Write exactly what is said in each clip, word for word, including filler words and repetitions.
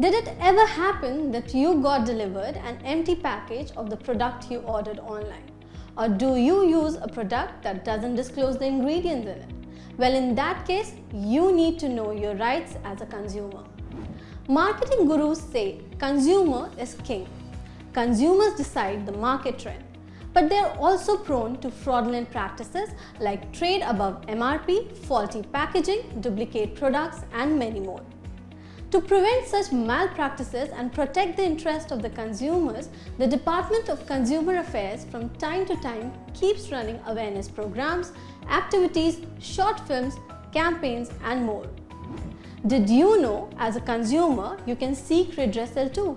Did it ever happen that you got delivered an empty package of the product you ordered online? Or do you use a product that doesn't disclose the ingredients in it? Well, in that case, you need to know your rights as a consumer. Marketing gurus say consumer is king. Consumers decide the market trend. But they are also prone to fraudulent practices like trade above M R P, faulty packaging, duplicate products, and many more. To prevent such malpractices and protect the interest of the consumers, the Department of Consumer Affairs from time to time keeps running awareness programs, activities, short films, campaigns, and more. Did you know, as a consumer, you can seek redressal too?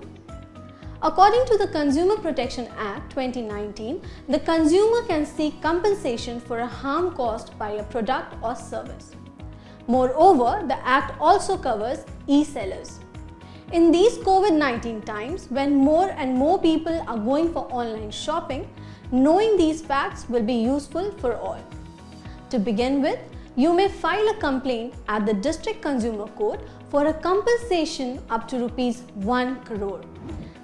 According to the Consumer Protection Act twenty nineteen, the consumer can seek compensation for a harm caused by a product or service. Moreover, the Act also covers e-sellers. In these COVID nineteen times, when more and more people are going for online shopping, knowing these facts will be useful for all. To begin with, you may file a complaint at the District Consumer Court for a compensation up to rupees one crore.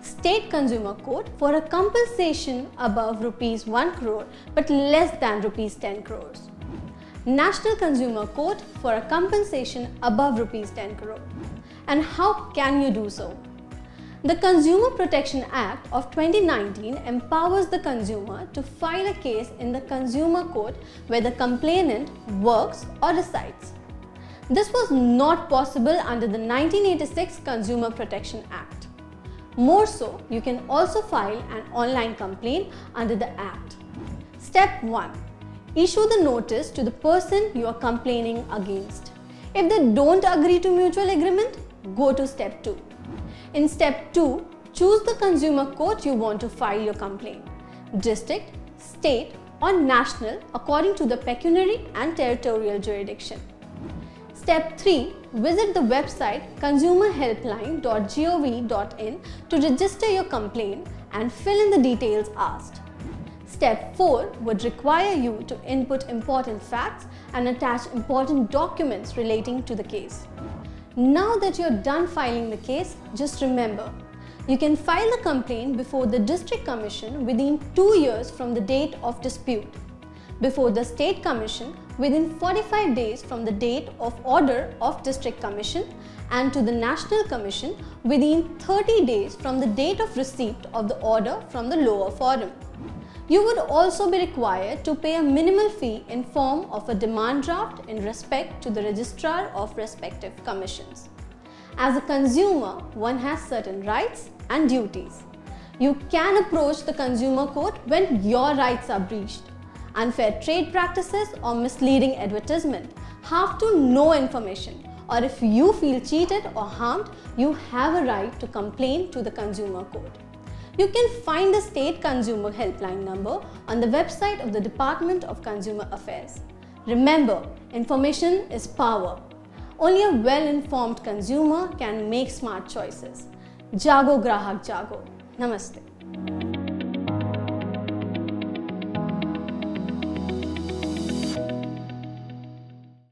State Consumer Court for a compensation above rupees one crore but less than rupees ten crores. National Consumer Court for a compensation above rupees ten crore. And how can you do so? The Consumer Protection Act of twenty nineteen empowers the consumer to file a case in the Consumer Court where the complainant works or resides. This was not possible under the nineteen eighty-six Consumer Protection Act. More so, you can also file an online complaint under the Act. Step one. Issue the notice to the person you are complaining against. If they don't agree to mutual agreement, go to Step two. In Step two, choose the Consumer Court you want to file your complaint. District, State or National according to the pecuniary and territorial jurisdiction. Step three. Visit the website consumer helpline dot gov dot in to register your complaint and fill in the details asked. Step four would require you to input important facts and attach important documents relating to the case. Now that you're done filing the case, just remember, you can file the complaint before the District Commission within two years from the date of dispute, before the State Commission within forty-five days from the date of order of District Commission, and to the National Commission within thirty days from the date of receipt of the order from the lower forum. You would also be required to pay a minimal fee in form of a demand draft in respect to the registrar of respective commissions. As a consumer, one has certain rights and duties. You can approach the Consumer Court when your rights are breached. Unfair trade practices or misleading advertisement, have to know information, or if you feel cheated or harmed, you have a right to complain to the Consumer Court. You can find the State Consumer Helpline number on the website of the Department of Consumer Affairs. Remember, information is power. Only a well-informed consumer can make smart choices. Jago Grahak Jago. Namaste.